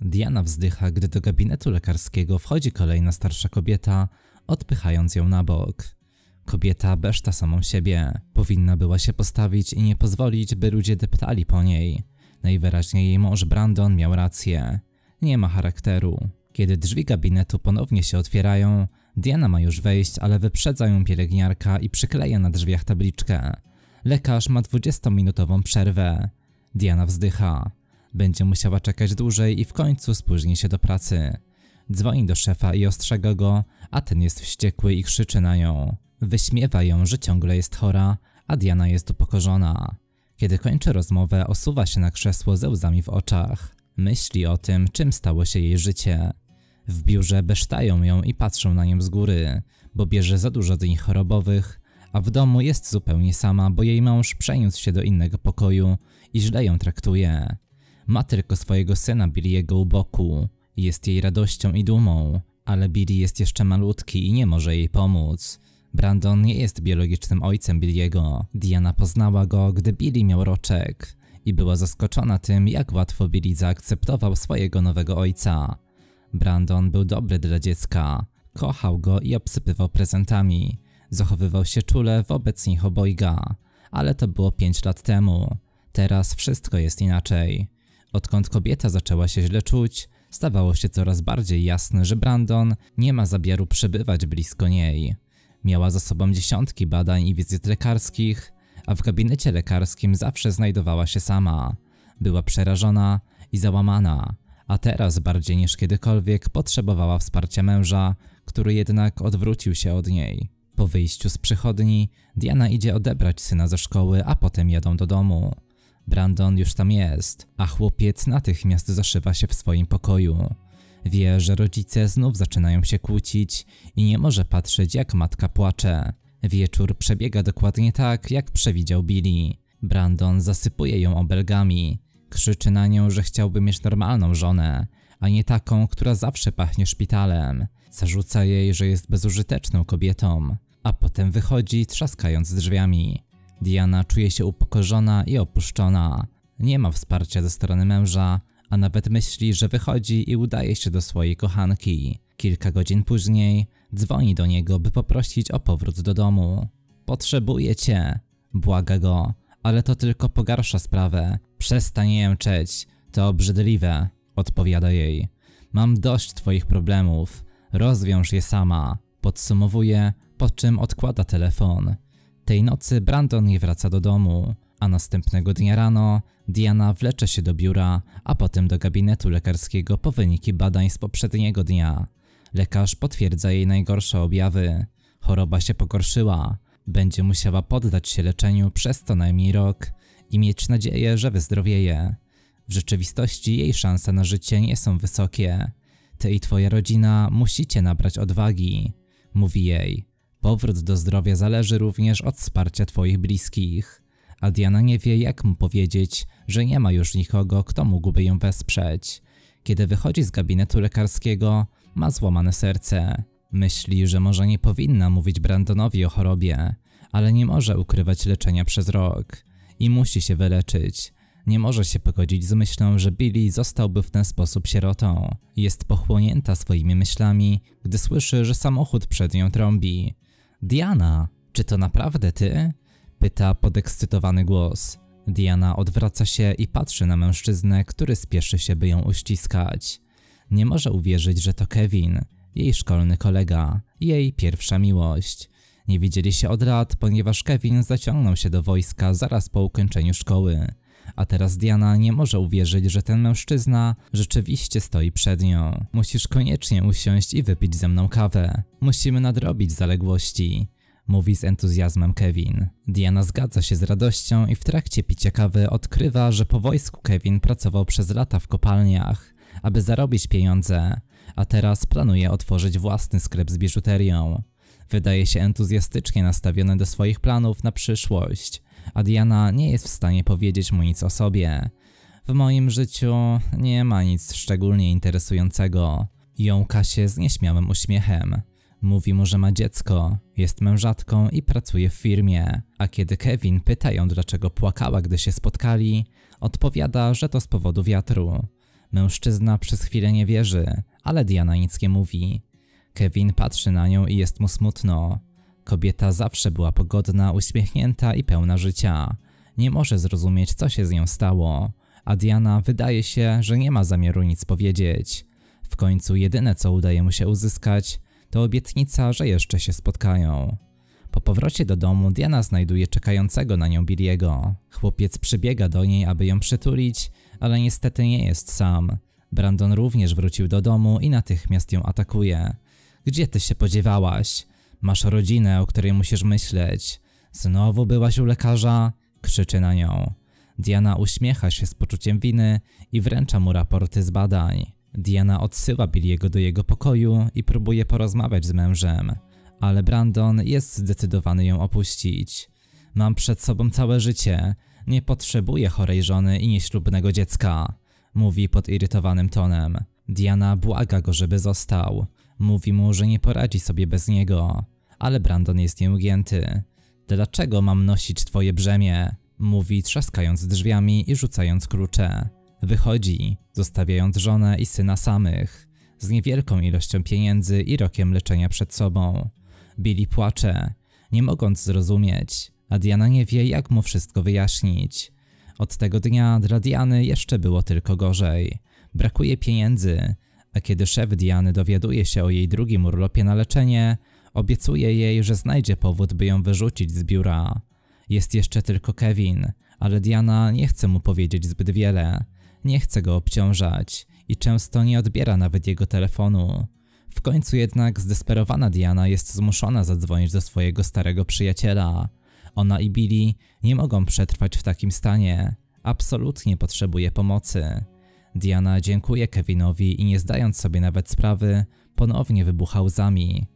Diana wzdycha, gdy do gabinetu lekarskiego wchodzi kolejna starsza kobieta, odpychając ją na bok. Kobieta beszta samą siebie. Powinna była się postawić i nie pozwolić, by ludzie deptali po niej. Najwyraźniej jej mąż Brandon miał rację. Nie ma charakteru. Kiedy drzwi gabinetu ponownie się otwierają, Diana ma już wejść, ale wyprzedza ją pielęgniarka i przykleja na drzwiach tabliczkę. Lekarz ma 20-minutową przerwę. Diana wzdycha. Będzie musiała czekać dłużej i w końcu spóźni się do pracy. Dzwoni do szefa i ostrzega go, a ten jest wściekły i krzyczy na nią. Wyśmiewa ją, że ciągle jest chora, a Diana jest upokorzona. Kiedy kończy rozmowę, osuwa się na krzesło ze łzami w oczach. Myśli o tym, czym stało się jej życie. W biurze besztają ją i patrzą na nią z góry, bo bierze za dużo dni chorobowych, a w domu jest zupełnie sama, bo jej mąż przeniósł się do innego pokoju i źle ją traktuje. Ma tylko swojego syna Billy'ego u boku. Jest jej radością i dumą, ale Billy jest jeszcze malutki i nie może jej pomóc. Brandon nie jest biologicznym ojcem Billy'ego. Diana poznała go, gdy Billy miał roczek i była zaskoczona tym, jak łatwo Billy zaakceptował swojego nowego ojca. Brandon był dobry dla dziecka. Kochał go i obsypywał prezentami. Zachowywał się czule wobec nich obojga. Ale to było 5 lat temu. Teraz wszystko jest inaczej. Odkąd kobieta zaczęła się źle czuć, stawało się coraz bardziej jasne, że Brandon nie ma zamiaru przebywać blisko niej. Miała za sobą dziesiątki badań i wizyt lekarskich, a w gabinecie lekarskim zawsze znajdowała się sama. Była przerażona i załamana, a teraz bardziej niż kiedykolwiek potrzebowała wsparcia męża, który jednak odwrócił się od niej. Po wyjściu z przychodni, Diana idzie odebrać syna ze szkoły, a potem jadą do domu. Brandon już tam jest, a chłopiec natychmiast zaszywa się w swoim pokoju. Wie, że rodzice znów zaczynają się kłócić i nie może patrzeć, jak matka płacze. Wieczór przebiega dokładnie tak, jak przewidział Billy. Brandon zasypuje ją obelgami. Krzyczy na nią, że chciałby mieć normalną żonę, a nie taką, która zawsze pachnie szpitalem. Zarzuca jej, że jest bezużyteczną kobietą, a potem wychodzi, trzaskając drzwiami. Diana czuje się upokorzona i opuszczona. Nie ma wsparcia ze strony męża, a nawet myśli, że wychodzi i udaje się do swojej kochanki. Kilka godzin później dzwoni do niego, by poprosić o powrót do domu. Potrzebuję cię, błaga go, ale to tylko pogarsza sprawę. Przestań jęczeć, to obrzydliwe, odpowiada jej. Mam dość twoich problemów, rozwiąż je sama, podsumowuje, po czym odkłada telefon. Tej nocy Brandon nie wraca do domu, a następnego dnia rano Diana wlecze się do biura, a potem do gabinetu lekarskiego po wyniki badań z poprzedniego dnia. Lekarz potwierdza jej najgorsze objawy. Choroba się pogorszyła. Będzie musiała poddać się leczeniu przez co najmniej rok i mieć nadzieję, że wyzdrowieje. W rzeczywistości jej szanse na życie nie są wysokie. Ty i twoja rodzina musicie nabrać odwagi, mówi jej. Powrót do zdrowia zależy również od wsparcia twoich bliskich. A Diana nie wie, jak mu powiedzieć, że nie ma już nikogo, kto mógłby ją wesprzeć. Kiedy wychodzi z gabinetu lekarskiego, ma złamane serce. Myśli, że może nie powinna mówić Brandonowi o chorobie, ale nie może ukrywać leczenia przez rok. I musi się wyleczyć. Nie może się pogodzić z myślą, że Billy zostałby w ten sposób sierotą. Jest pochłonięta swoimi myślami, gdy słyszy, że samochód przed nią trąbi. Diana, czy to naprawdę ty? Pyta podekscytowany głos. Diana odwraca się i patrzy na mężczyznę, który spieszy się, by ją uściskać. Nie może uwierzyć, że to Kevin, jej szkolny kolega, jej pierwsza miłość. Nie widzieli się od lat, ponieważ Kevin zaciągnął się do wojska zaraz po ukończeniu szkoły. A teraz Diana nie może uwierzyć, że ten mężczyzna rzeczywiście stoi przed nią. Musisz koniecznie usiąść i wypić ze mną kawę. Musimy nadrobić zaległości, mówi z entuzjazmem Kevin. Diana zgadza się z radością i w trakcie picia kawy odkrywa, że po wojsku Kevin pracował przez lata w kopalniach, aby zarobić pieniądze, a teraz planuje otworzyć własny sklep z biżuterią. Wydaje się entuzjastycznie nastawiony do swoich planów na przyszłość, a Diana nie jest w stanie powiedzieć mu nic o sobie. W moim życiu nie ma nic szczególnie interesującego. Jąka się z nieśmiałym uśmiechem. Mówi mu, że ma dziecko, jest mężatką i pracuje w firmie. A kiedy Kevin pyta ją, dlaczego płakała, gdy się spotkali, odpowiada, że to z powodu wiatru. Mężczyzna przez chwilę nie wierzy, ale Diana nic nie mówi. Kevin patrzy na nią i jest mu smutno. Kobieta zawsze była pogodna, uśmiechnięta i pełna życia. Nie może zrozumieć, co się z nią stało, a Diana wydaje się, że nie ma zamiaru nic powiedzieć. W końcu jedyne, co udaje mu się uzyskać, to obietnica, że jeszcze się spotkają. Po powrocie do domu Diana znajduje czekającego na nią Billiego. Chłopiec przybiega do niej, aby ją przytulić, ale niestety nie jest sam. Brandon również wrócił do domu i natychmiast ją atakuje. Gdzie ty się podziewałaś? Masz rodzinę, o której musisz myśleć. Znowu byłaś u lekarza? Krzyczy na nią. Diana uśmiecha się z poczuciem winy i wręcza mu raporty z badań. Diana odsyła Billiego do jego pokoju i próbuje porozmawiać z mężem, ale Brandon jest zdecydowany ją opuścić. Mam przed sobą całe życie, nie potrzebuję chorej żony i nieślubnego dziecka, mówi podirytowanym tonem. Diana błaga go, żeby został. Mówi mu, że nie poradzi sobie bez niego, ale Brandon jest nieugięty. Dlaczego mam nosić twoje brzemię? Mówi, trzaskając drzwiami i rzucając klucze. Wychodzi, zostawiając żonę i syna samych, z niewielką ilością pieniędzy i rokiem leczenia przed sobą. Billy płacze, nie mogąc zrozumieć, a Diana nie wie, jak mu wszystko wyjaśnić. Od tego dnia dla Diany jeszcze było tylko gorzej. Brakuje pieniędzy, a kiedy szef Diany dowiaduje się o jej drugim urlopie na leczenie, obiecuje jej, że znajdzie powód, by ją wyrzucić z biura. Jest jeszcze tylko Kevin, ale Diana nie chce mu powiedzieć zbyt wiele. Nie chce go obciążać i często nie odbiera nawet jego telefonu. W końcu jednak zdesperowana Diana jest zmuszona zadzwonić do swojego starego przyjaciela. Ona i Billy nie mogą przetrwać w takim stanie. Absolutnie potrzebuje pomocy. Diana dziękuje Kevinowi i nie zdając sobie nawet sprawy, ponownie wybucha łzami.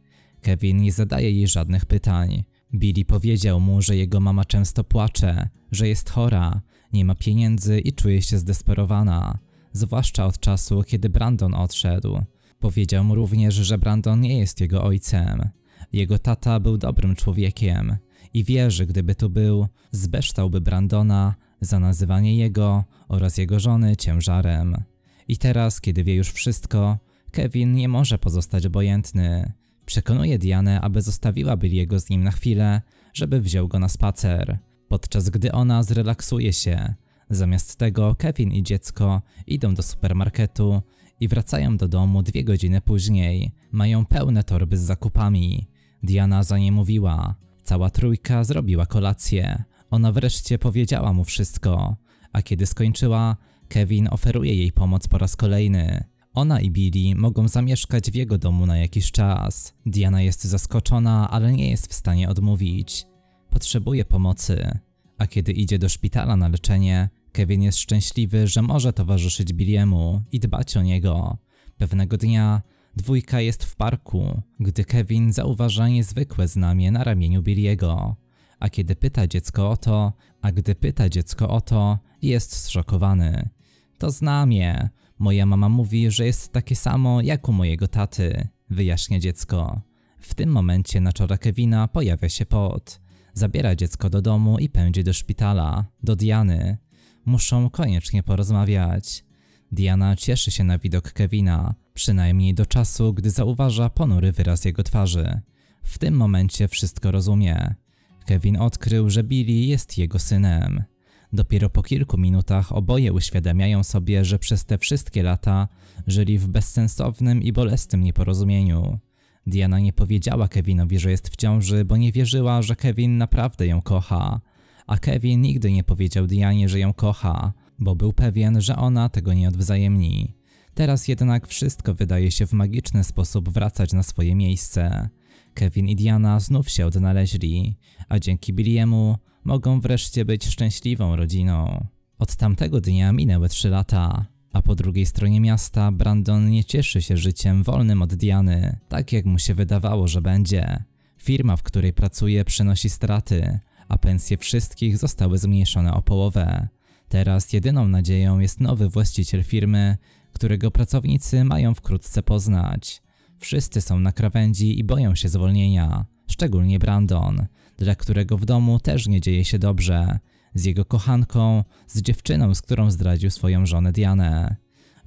Kevin nie zadaje jej żadnych pytań. Billy powiedział mu, że jego mama często płacze, że jest chora, nie ma pieniędzy i czuje się zdesperowana, zwłaszcza od czasu, kiedy Brandon odszedł. Powiedział mu również, że Brandon nie jest jego ojcem. Jego tata był dobrym człowiekiem i wie, że gdyby tu był, zbeształby Brandona za nazywanie jego oraz jego żony ciężarem. I teraz, kiedy wie już wszystko, Kevin nie może pozostać obojętny. Przekonuje Dianę, aby zostawiła Billiego z nim na chwilę, żeby wziął go na spacer, podczas gdy ona zrelaksuje się. Zamiast tego Kevin i dziecko idą do supermarketu i wracają do domu 2 godziny później. Mają pełne torby z zakupami. Diana za nie mówiła. Cała trójka zrobiła kolację. Ona wreszcie powiedziała mu wszystko, a kiedy skończyła, Kevin oferuje jej pomoc po raz kolejny. Ona i Billy mogą zamieszkać w jego domu na jakiś czas. Diana jest zaskoczona, ale nie jest w stanie odmówić. Potrzebuje pomocy. A kiedy idzie do szpitala na leczenie, Kevin jest szczęśliwy, że może towarzyszyć Billiemu i dbać o niego. Pewnego dnia dwójka jest w parku, gdy Kevin zauważa niezwykłe znamię na ramieniu Billiego. A gdy pyta dziecko o to, jest zszokowany. To znamię. Moja mama mówi, że jest takie samo jak u mojego taty, wyjaśnia dziecko. W tym momencie na czole Kevina pojawia się pot. Zabiera dziecko do domu i pędzi do szpitala, do Diany. Muszą koniecznie porozmawiać. Diana cieszy się na widok Kevina, przynajmniej do czasu, gdy zauważa ponury wyraz jego twarzy. W tym momencie wszystko rozumie. Kevin odkrył, że Billy jest jego synem. Dopiero po kilku minutach oboje uświadamiają sobie, że przez te wszystkie lata żyli w bezsensownym i bolesnym nieporozumieniu. Diana nie powiedziała Kevinowi, że jest w ciąży, bo nie wierzyła, że Kevin naprawdę ją kocha. A Kevin nigdy nie powiedział Dianie, że ją kocha, bo był pewien, że ona tego nie odwzajemni. Teraz jednak wszystko wydaje się w magiczny sposób wracać na swoje miejsce. Kevin i Diana znów się odnaleźli, a dzięki Billiemu mogą wreszcie być szczęśliwą rodziną. Od tamtego dnia minęły 3 lata, a po drugiej stronie miasta Brandon nie cieszy się życiem wolnym od Diany, tak jak mu się wydawało, że będzie. Firma, w której pracuje, przynosi straty, a pensje wszystkich zostały zmniejszone o połowę. Teraz jedyną nadzieją jest nowy właściciel firmy, którego pracownicy mają wkrótce poznać. Wszyscy są na krawędzi i boją się zwolnienia, szczególnie Brandon, dla którego w domu też nie dzieje się dobrze, z jego kochanką, z dziewczyną, z którą zdradził swoją żonę Dianę.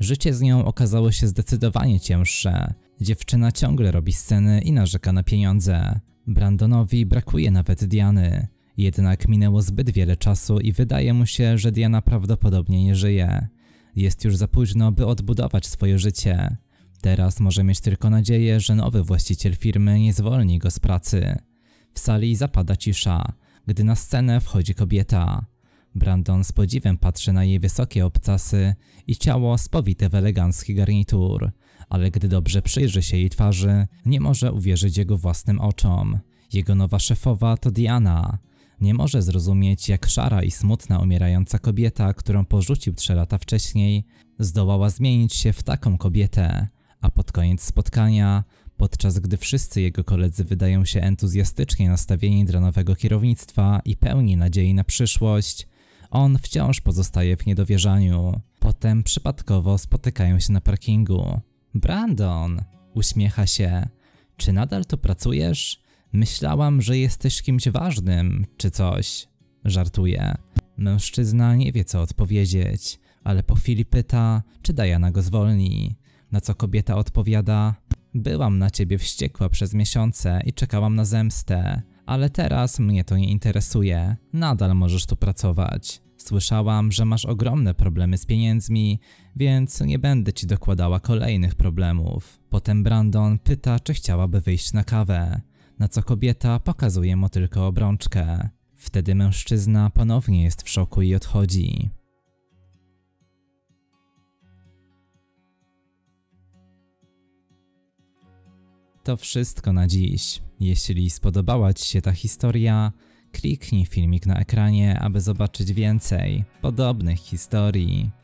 Życie z nią okazało się zdecydowanie cięższe. Dziewczyna ciągle robi sceny i narzeka na pieniądze. Brandonowi brakuje nawet Diany. Jednak minęło zbyt wiele czasu i wydaje mu się, że Diana prawdopodobnie nie żyje. Jest już za późno, by odbudować swoje życie. Teraz może mieć tylko nadzieję, że nowy właściciel firmy nie zwolni go z pracy. W sali zapada cisza, gdy na scenę wchodzi kobieta. Brandon z podziwem patrzy na jej wysokie obcasy i ciało spowite w elegancki garnitur, ale gdy dobrze przyjrzy się jej twarzy, nie może uwierzyć jego własnym oczom. Jego nowa szefowa to Diana. Nie może zrozumieć, jak szara i smutna umierająca kobieta, którą porzucił 3 lata wcześniej, zdołała zmienić się w taką kobietę, a pod koniec spotkania, podczas gdy wszyscy jego koledzy wydają się entuzjastycznie nastawieni dla nowego kierownictwa i pełni nadziei na przyszłość, on wciąż pozostaje w niedowierzaniu. Potem przypadkowo spotykają się na parkingu. Brandon! Uśmiecha się. Czy nadal tu pracujesz? Myślałam, że jesteś kimś ważnym, czy coś. Żartuje. Mężczyzna nie wie, co odpowiedzieć, ale po chwili pyta, czy Diana go zwolni. Na co kobieta odpowiada, byłam na ciebie wściekła przez miesiące i czekałam na zemstę, ale teraz mnie to nie interesuje. Nadal możesz tu pracować. Słyszałam, że masz ogromne problemy z pieniędzmi, więc nie będę ci dokładała kolejnych problemów. Potem Brandon pyta, czy chciałaby wyjść na kawę. Na co kobieta pokazuje mu tylko obrączkę. Wtedy mężczyzna ponownie jest w szoku i odchodzi. To wszystko na dziś. Jeśli spodobała ci się ta historia, kliknij filmik na ekranie, aby zobaczyć więcej podobnych historii.